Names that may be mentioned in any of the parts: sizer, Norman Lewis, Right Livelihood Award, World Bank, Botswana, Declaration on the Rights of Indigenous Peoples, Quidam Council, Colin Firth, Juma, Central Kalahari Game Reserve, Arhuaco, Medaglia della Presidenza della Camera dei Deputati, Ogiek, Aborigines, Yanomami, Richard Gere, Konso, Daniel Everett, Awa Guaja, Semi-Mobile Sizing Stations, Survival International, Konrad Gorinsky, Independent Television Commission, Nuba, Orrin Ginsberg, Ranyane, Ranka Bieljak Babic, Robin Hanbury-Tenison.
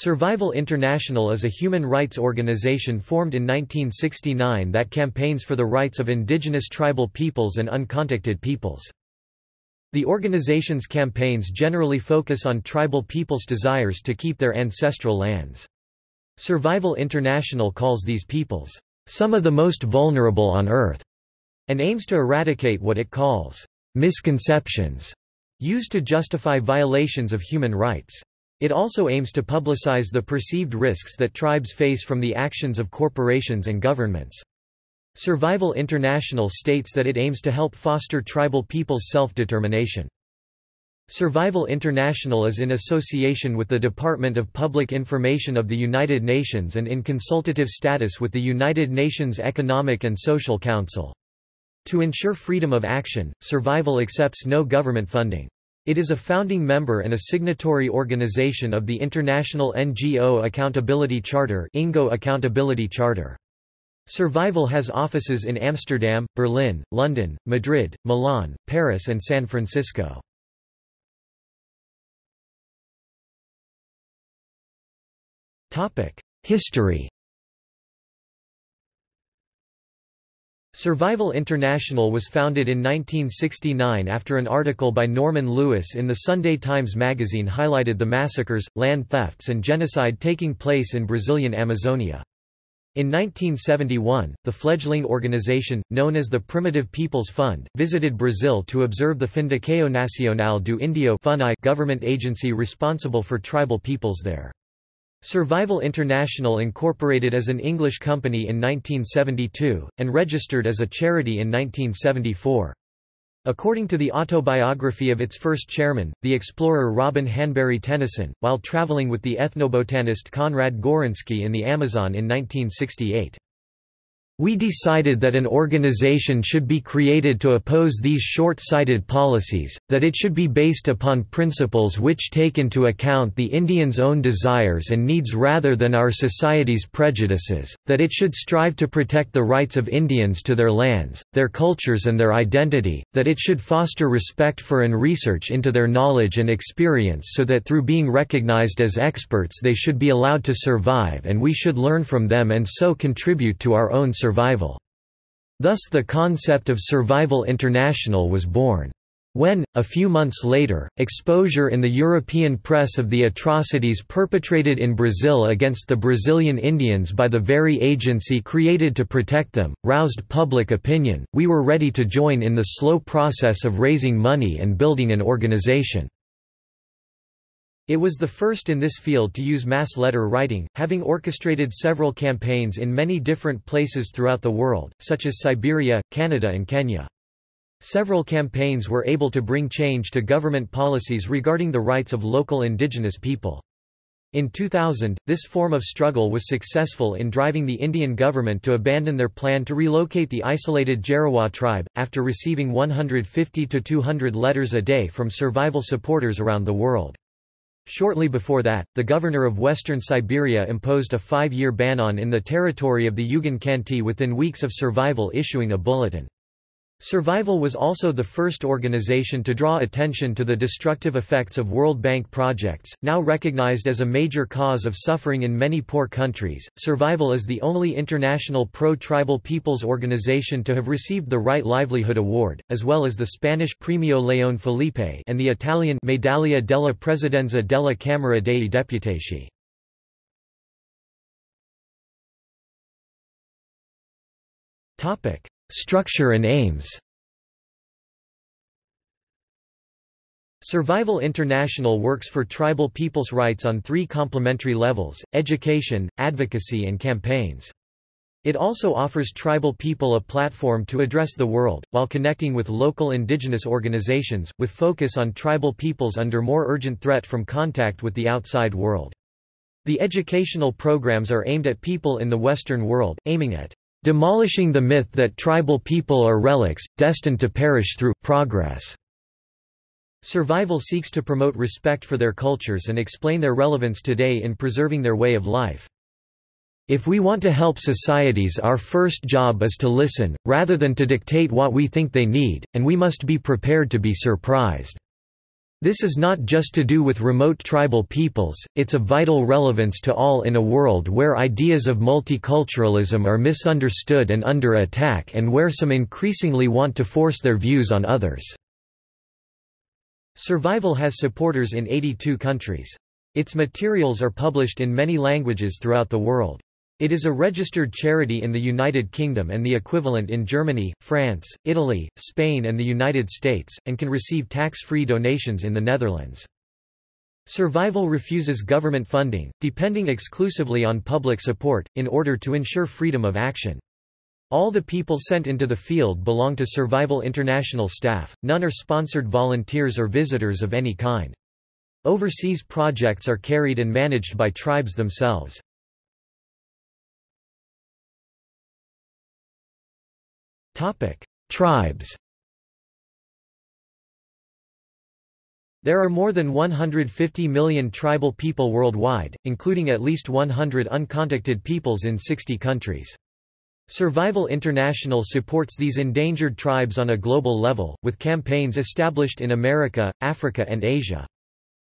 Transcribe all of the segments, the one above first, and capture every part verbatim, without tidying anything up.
Survival International is a human rights organization formed in nineteen sixty-nine that campaigns for the rights of indigenous tribal peoples and uncontacted peoples. The organization's campaigns generally focus on tribal peoples' desires to keep their ancestral lands. Survival International calls these peoples, "some of the most vulnerable on Earth," and aims to eradicate what it calls, "misconceptions," used to justify violations of human rights. It also aims to publicize the perceived risks that tribes face from the actions of corporations and governments. Survival International states that it aims to help foster tribal peoples' self-determination. Survival International is in association with the Department of Public Information of the United Nations and in consultative status with the United Nations Economic and Social Council. To ensure freedom of action, Survival accepts no government funding. It is a founding member and a signatory organization of the International N G O Accountability Charter (I N G O Accountability Charter). Survival has offices in Amsterdam, Berlin, London, Madrid, Milan, Paris and San Francisco. History. Survival International was founded in nineteen sixty-nine after an article by Norman Lewis in the Sunday Times magazine highlighted the massacres, land thefts and genocide taking place in Brazilian Amazonia. In nineteen seventy-one, the fledgling organization, known as the Primitive People's Fund, visited Brazil to observe the Fundação Nacional do Índio government agency responsible for tribal peoples there. Survival International incorporated as an English company in nineteen seventy-two, and registered as a charity in nineteen seventy-four. According to the autobiography of its first chairman, the explorer Robin Hanbury-Tenison, while traveling with the ethnobotanist Konrad Gorinsky in the Amazon in nineteen sixty-eight. "We decided that an organization should be created to oppose these short-sighted policies, that it should be based upon principles which take into account the Indians' own desires and needs rather than our society's prejudices, that it should strive to protect the rights of Indians to their lands, their cultures and their identity, that it should foster respect for and research into their knowledge and experience so that through being recognized as experts they should be allowed to survive and we should learn from them and so contribute to our own survival. Survival. Thus the concept of Survival International was born. When, a few months later, exposure in the European press of the atrocities perpetrated in Brazil against the Brazilian Indians by the very agency created to protect them, roused public opinion, we were ready to join in the slow process of raising money and building an organization." It was the first in this field to use mass letter writing, having orchestrated several campaigns in many different places throughout the world, such as Siberia, Canada and Kenya. Several campaigns were able to bring change to government policies regarding the rights of local indigenous people. In two thousand, this form of struggle was successful in driving the Indian government to abandon their plan to relocate the isolated Jarawa tribe, after receiving one hundred fifty to two hundred letters a day from survival supporters around the world. Shortly before that, the governor of Western Siberia imposed a five-year ban on in the territory of the Yugan Khanty within weeks of Survival issuing a bulletin. Survival was also the first organization to draw attention to the destructive effects of World Bank projects, now recognized as a major cause of suffering in many poor countries. Survival is the only international pro-tribal peoples organization to have received the Right Livelihood Award, as well as the Spanish Premio León Felipe and the Italian Medaglia della Presidenza della Camera dei Deputati. Topic: Structure and aims. Survival International works for tribal peoples' rights on three complementary levels: education, advocacy and campaigns. It also offers tribal people a platform to address the world, while connecting with local indigenous organizations, with focus on tribal peoples under more urgent threat from contact with the outside world. The educational programs are aimed at people in the Western world, aiming at demolishing the myth that tribal people are relics, destined to perish through progress. Survival seeks to promote respect for their cultures and explain their relevance today in preserving their way of life. If we want to help societies, our first job is to listen, rather than to dictate what we think they need, and we must be prepared to be surprised. This is not just to do with remote tribal peoples, it's of vital relevance to all in a world where ideas of multiculturalism are misunderstood and under attack and where some increasingly want to force their views on others." Survival has supporters in eighty-two countries. Its materials are published in many languages throughout the world. It is a registered charity in the United Kingdom and the equivalent in Germany, France, Italy, Spain and the United States, and can receive tax-free donations in the Netherlands. Survival refuses government funding, depending exclusively on public support, in order to ensure freedom of action. All the people sent into the field belong to Survival International staff, none are sponsored volunteers or visitors of any kind. Overseas projects are carried and managed by tribes themselves. Tribes. There are more than one hundred fifty million tribal people worldwide, including at least one hundred uncontacted peoples in sixty countries. Survival International supports these endangered tribes on a global level, with campaigns established in America, Africa and Asia.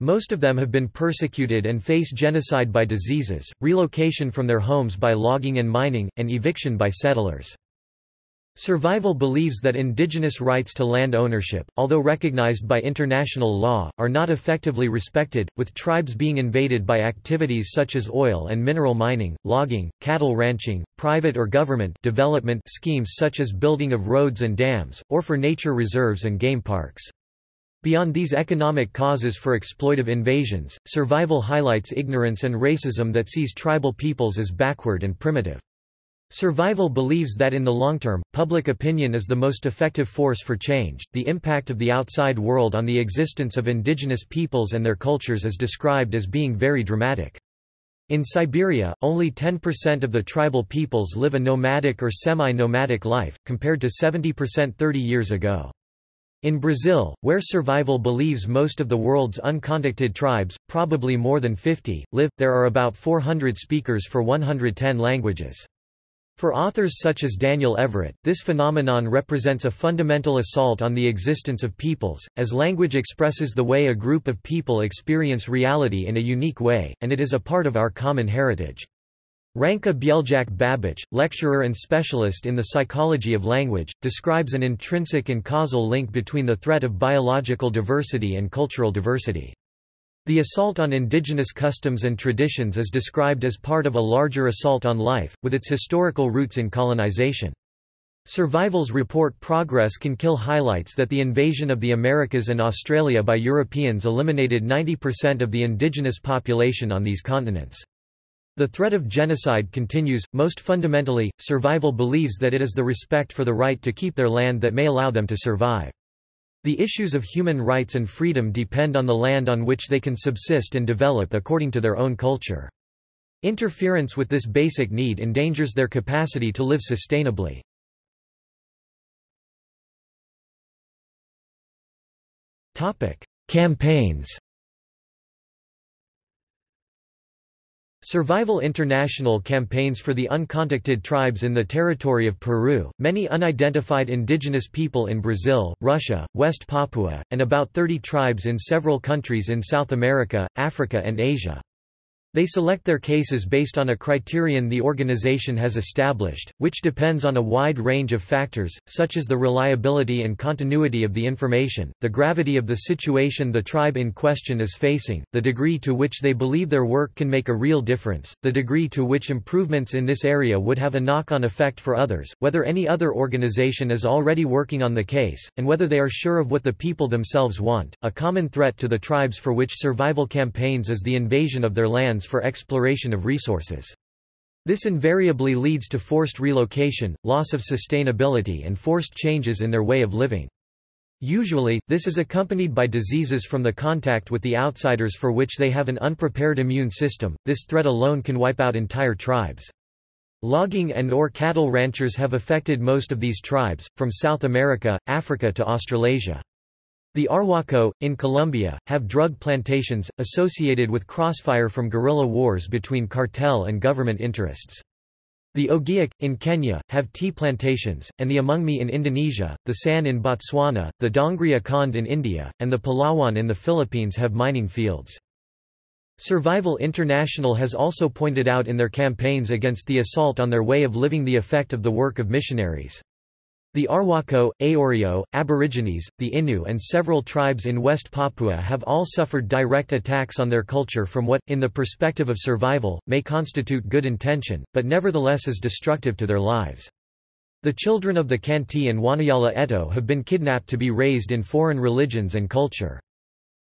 Most of them have been persecuted and face genocide by diseases, relocation from their homes by logging and mining, and eviction by settlers. Survival believes that indigenous rights to land ownership, although recognized by international law, are not effectively respected, with tribes being invaded by activities such as oil and mineral mining, logging, cattle ranching, private or government development schemes such as building of roads and dams, or for nature reserves and game parks. Beyond these economic causes for exploitive invasions, survival highlights ignorance and racism that sees tribal peoples as backward and primitive. Survival believes that in the long term, public opinion is the most effective force for change. The impact of the outside world on the existence of indigenous peoples and their cultures is described as being very dramatic. In Siberia, only ten percent of the tribal peoples live a nomadic or semi-nomadic life, compared to seventy percent thirty years ago. In Brazil, where survival believes most of the world's uncontacted tribes, probably more than fifty, live, there are about four hundred speakers for one hundred ten languages. For authors such as Daniel Everett, this phenomenon represents a fundamental assault on the existence of peoples, as language expresses the way a group of people experience reality in a unique way, and it is a part of our common heritage. Ranka Bieljak Babic, lecturer and specialist in the psychology of language, describes an intrinsic and causal link between the threat of biological diversity and cultural diversity. The assault on indigenous customs and traditions is described as part of a larger assault on life, with its historical roots in colonization. Survival's report Progress Can Kill highlights that the invasion of the Americas and Australia by Europeans eliminated ninety percent of the indigenous population on these continents. The threat of genocide continues. Most fundamentally, survival believes that it is the respect for the right to keep their land that may allow them to survive. The issues of human rights and freedom depend on the land on which they can subsist and develop according to their own culture. Interference with this basic need endangers their capacity to live sustainably. Topic: Campaigns. Survival International campaigns for the uncontacted tribes in the territory of Peru, many unidentified indigenous people in Brazil, Russia, West Papua, and about thirty tribes in several countries in South America, Africa and Asia. They select their cases based on a criterion the organization has established, which depends on a wide range of factors, such as the reliability and continuity of the information, the gravity of the situation the tribe in question is facing, the degree to which they believe their work can make a real difference, the degree to which improvements in this area would have a knock-on effect for others, whether any other organization is already working on the case, and whether they are sure of what the people themselves want. A common threat to the tribes for which survival campaigns is the invasion of their lands for exploration of resources. This invariably leads to forced relocation, loss of sustainability and forced changes in their way of living. Usually, this is accompanied by diseases from the contact with the outsiders for which they have an unprepared immune system. This threat alone can wipe out entire tribes. Logging and or cattle ranchers have affected most of these tribes, from South America, Africa to Australasia. The Arhuaco, in Colombia, have drug plantations, associated with crossfire from guerrilla wars between cartel and government interests. The Ogiek, in Kenya, have tea plantations, and the Among Me in Indonesia, the San in Botswana, the Dongria Kond in India, and the Palawan in the Philippines have mining fields. Survival International has also pointed out in their campaigns against the assault on their way of living the effect of the work of missionaries. The Arhuaco, Ayoreo, Aborigines, the Innu and several tribes in West Papua have all suffered direct attacks on their culture from what, in the perspective of survival, may constitute good intention, but nevertheless is destructive to their lives. The children of the Khanty and Wanniyala-Aetto have been kidnapped to be raised in foreign religions and culture.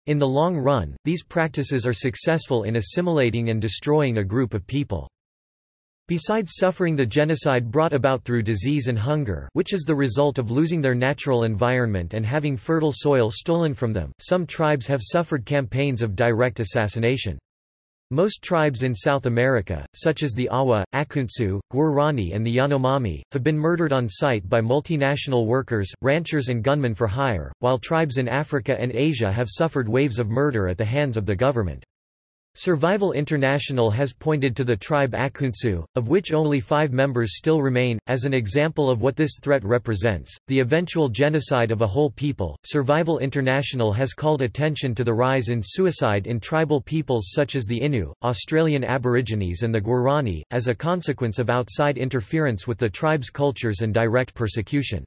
In the long run, these practices are successful in assimilating and destroying a group of people. Besides suffering the genocide brought about through disease and hunger, which is the result of losing their natural environment and having fertile soil stolen from them, some tribes have suffered campaigns of direct assassination. Most tribes in South America, such as the Awa, Akuntsu, Guarani and the Yanomami, have been murdered on site by multinational workers, ranchers and gunmen for hire, while tribes in Africa and Asia have suffered waves of murder at the hands of the government. Survival International has pointed to the tribe Akuntsu, of which only five members still remain, as an example of what this threat represents, the eventual genocide of a whole people. Survival International has called attention to the rise in suicide in tribal peoples such as the Innu, Australian Aborigines, and the Guarani, as a consequence of outside interference with the tribe's cultures and direct persecution.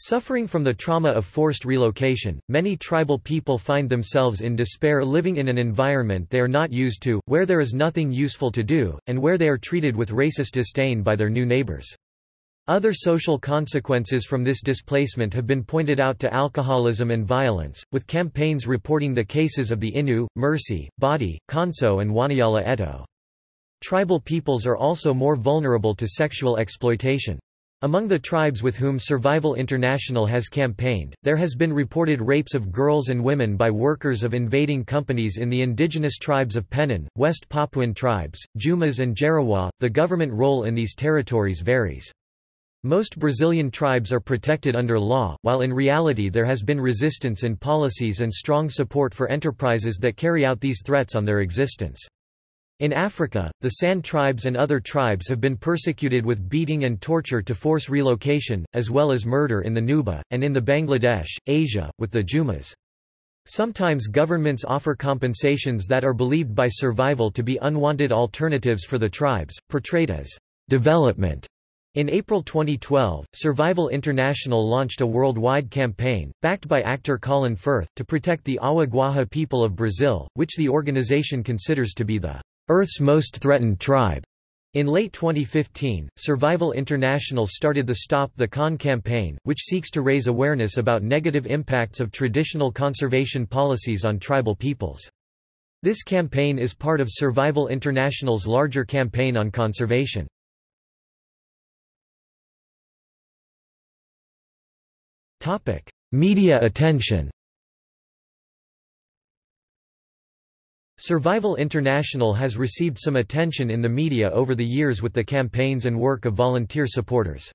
Suffering from the trauma of forced relocation, many tribal people find themselves in despair living in an environment they are not used to, where there is nothing useful to do, and where they are treated with racist disdain by their new neighbors. Other social consequences from this displacement have been pointed out to alcoholism and violence, with campaigns reporting the cases of the Innu, Mercy, Badi, Konso and Wanniyala-Aetto. Tribal peoples are also more vulnerable to sexual exploitation. Among the tribes with whom Survival International has campaigned, there has been reported rapes of girls and women by workers of invading companies in the indigenous tribes of Penan, West Papuan tribes, Jumas and Jarawa. The government role in these territories varies. Most Brazilian tribes are protected under law, while in reality there has been resistance in policies and strong support for enterprises that carry out these threats on their existence. In Africa, the San tribes and other tribes have been persecuted with beating and torture to force relocation, as well as murder in the Nuba, and in the Bangladesh, Asia, with the Jumas. Sometimes governments offer compensations that are believed by survival to be unwanted alternatives for the tribes, portrayed as development. In April twenty twelve, Survival International launched a worldwide campaign, backed by actor Colin Firth, to protect the Awa Guaja people of Brazil, which the organization considers to be the Earth's most threatened tribe. In late twenty fifteen, Survival International started the Stop the Con campaign, which seeks to raise awareness about negative impacts of traditional conservation policies on tribal peoples. This campaign is part of Survival International's larger campaign on conservation. Topic: Media attention. Survival International has received some attention in the media over the years with the campaigns and work of volunteer supporters.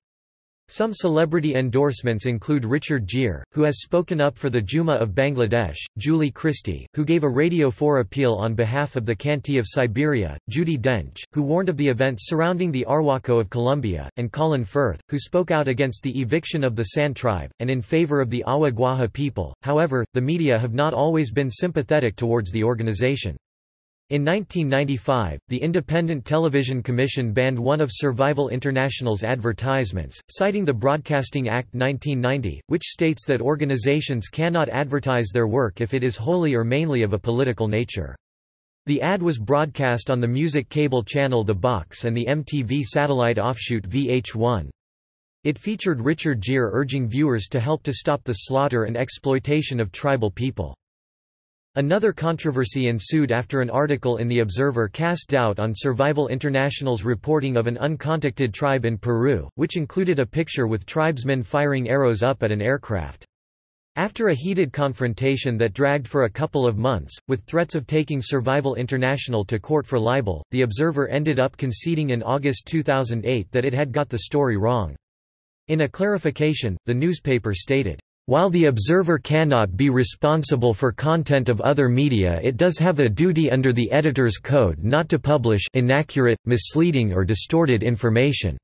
Some celebrity endorsements include Richard Gere, who has spoken up for the Juma of Bangladesh, Julie Christie, who gave a Radio four appeal on behalf of the Khanty of Siberia, Judi Dench, who warned of the events surrounding the Arhuaco of Colombia, and Colin Firth, who spoke out against the eviction of the San tribe, and in favor of the Awa Guaja people. However, the media have not always been sympathetic towards the organization. In nineteen ninety-five, the Independent Television Commission banned one of Survival International's advertisements, citing the Broadcasting Act nineteen ninety, which states that organizations cannot advertise their work if it is wholly or mainly of a political nature. The ad was broadcast on the music cable channel The Box and the M T V satellite offshoot V H one. It featured Richard Gere urging viewers to help to stop the slaughter and exploitation of tribal people. Another controversy ensued after an article in The Observer cast doubt on Survival International's reporting of an uncontacted tribe in Peru, which included a picture with tribesmen firing arrows up at an aircraft. After a heated confrontation that dragged for a couple of months, with threats of taking Survival International to court for libel, The Observer ended up conceding in August two thousand eight that it had got the story wrong. In a clarification, the newspaper stated, While the Observer cannot be responsible for content of other media, it does have a duty under the Editor's Code not to publish inaccurate, misleading or distorted information.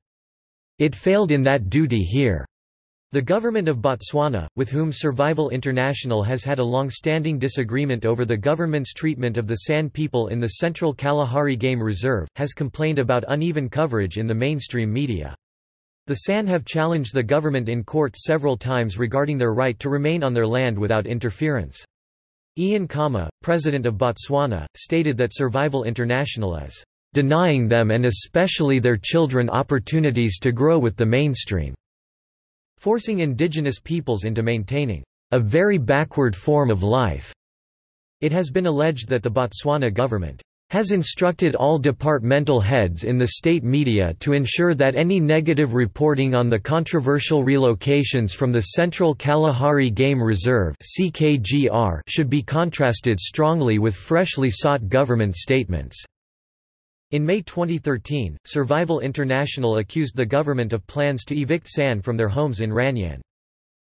It failed in that duty here. The government of Botswana, with whom Survival International has had a long-standing disagreement over the government's treatment of the San people in the Central Kalahari Game Reserve, has complained about uneven coverage in the mainstream media. The San have challenged the government in court several times regarding their right to remain on their land without interference. Ian Khama, president of Botswana, stated that Survival International is denying them and especially their children opportunities to grow with the mainstream, forcing indigenous peoples into maintaining a very backward form of life. It has been alleged that the Botswana government has instructed all departmental heads in the state media to ensure that any negative reporting on the controversial relocations from the Central Kalahari Game Reserve (C K G R) should be contrasted strongly with freshly sought government statements. In May twenty thirteen, Survival International accused the government of plans to evict San from their homes in Ranyane.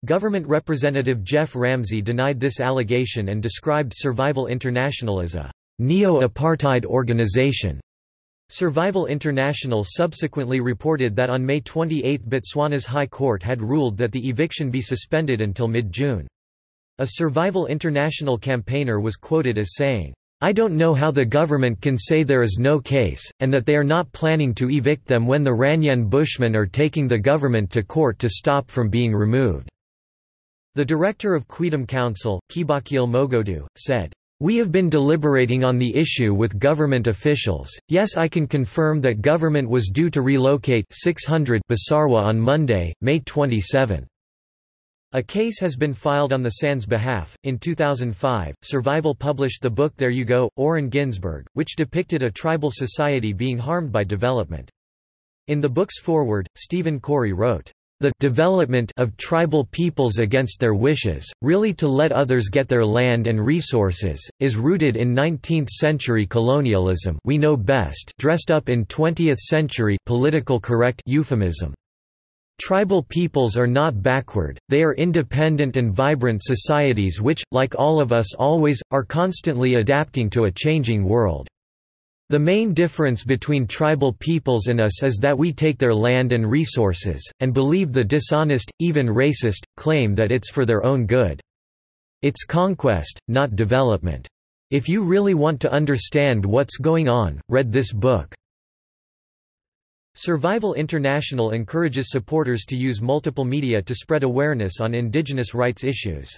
Government representative Jeff Ramsey denied this allegation and described Survival International as a neo-apartheid organization. Survival International subsequently reported that on May twenty-eighth Botswana's High Court had ruled that the eviction be suspended until mid-June. A Survival International campaigner was quoted as saying, "I don't know how the government can say there is no case, and that they are not planning to evict them when the Ranyane Bushmen are taking the government to court to stop from being removed." The director of Quidam Council, Kibakil Mogodu, said, "We have been deliberating on the issue with government officials. Yes, I can confirm that government was due to relocate six hundred Basarwa on Monday, May twenty-seventh. A case has been filed on the San's behalf. In two thousand five, Survival published the book There You Go, Orrin Ginsberg, which depicted a tribal society being harmed by development. In the book's foreword, Stephen Corey wrote, "The development of tribal peoples against their wishes, really to let others get their land and resources, is rooted in nineteenth century colonialism we know best dressed up in twentieth century political correct euphemism. Tribal peoples are not backward, they are independent and vibrant societies which, like all of us always, are constantly adapting to a changing world. The main difference between tribal peoples and us is that we take their land and resources, and believe the dishonest, even racist, claim that it's for their own good. It's conquest, not development. If you really want to understand what's going on, read this book." Survival International encourages supporters to use multiple media to spread awareness on indigenous rights issues.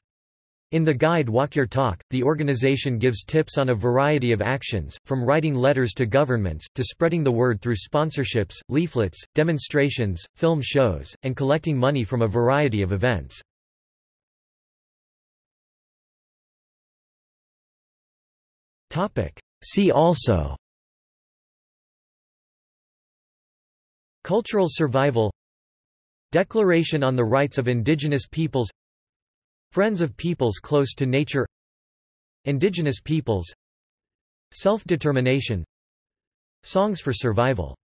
In the guide Walk Your Talk, the organization gives tips on a variety of actions, from writing letters to governments, to spreading the word through sponsorships, leaflets, demonstrations, film shows, and collecting money from a variety of events. See also: Cultural survival, Declaration on the Rights of Indigenous Peoples, Friends of peoples close to nature, Indigenous peoples, Self-determination, Songs for survival.